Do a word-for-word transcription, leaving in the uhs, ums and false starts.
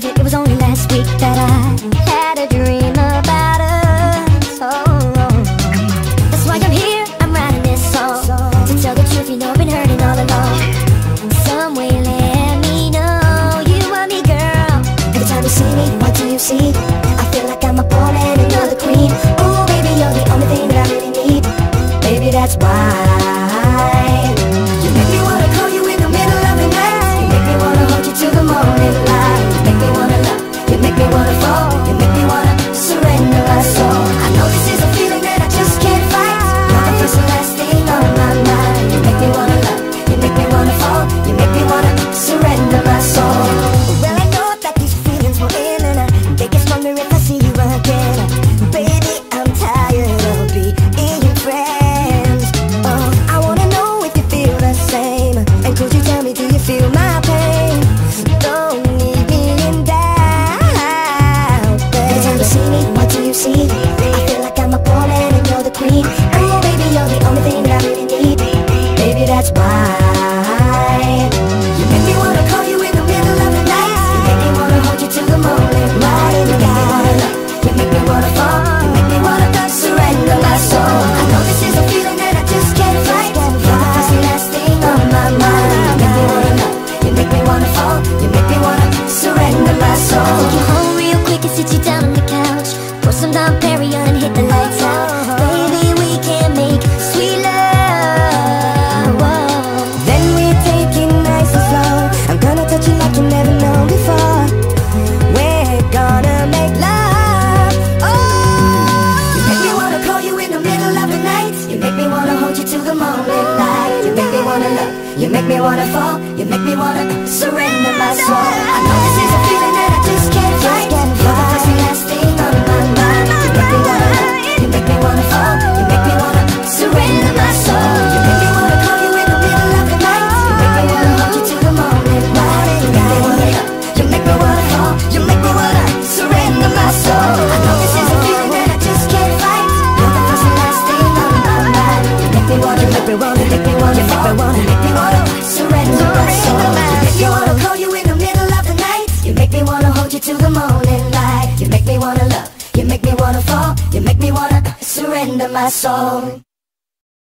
It was only last week that I had a dream about us. Oh, that's why I'm here, I'm writing this song, to tell the truth, you know I've been hurting all along. Some way let me know you want me, girl. Every time you see me, what do you see? I feel like I'm a pawn and another queen. Oh, baby, you're the only thing that I really need. Baby, that's why you make me wanna call you in the middle of the night. You make me wanna hold you till the morning light. You make me wanna love, you make me wanna fall, you make me wanna surrender my soul. I know this is a feeling that I just can't fight. You're the first and last thing on my mind. You make me wanna love, you make me wanna fall, you make me wanna surrender my soul. Well, I know that these feelings were in and I think it's wonder if I see you again. Baby, I'm tired of being friends. Oh, I wanna know if you feel the same, and could you tell me, do you feel my pain? Don't see, I feel like I'm a pawn and you're the queen. Oh baby, you're the only thing that I really need. Baby, that's why you make me wanna call you in the middle of the night. You make me wanna hold you till the morning light. You make me wanna love, you make me wanna fall, you make me wanna surrender my soul. I know this is a feeling that I just can't fight. You're the first and last thing on my mind. You make me wanna love, you make me wanna fall, you make me wanna surrender my soul. Take you home real quick and sit you down on the couch. Pour some Dom Perignon and hit the lights out. Baby, we can make sweet love. Whoa. Then we take it nice and slow. I'm gonna touch you like you never known before. We're gonna make love. Oh. You make me wanna call you in the middle of the night. You make me wanna hold you till the morning light. You make me wanna love. You make me wanna fall. You make me wanna surrender my soul. I know this is a feeling that I just can't fight. You're the first and last thing on my mind. You make me wanna love, you make me wanna fall, you make me wanna surrender my soul. You make me wanna call you in the middle of the night. You make me wanna hold you till the morning light. You make me wanna love, you make me wanna fall, you make me wanna surrender my soul. I know this is a feeling that I just can't fight. You're the first and last thing on my mind. You make me wanna love, you make me wanna fall, you make me wanna surrender my soul. You make me wanna call you in the middle of the night. You make me wanna hold you till the morning light. You make me wanna love, you make me wanna fall, you make me wanna surrender my soul.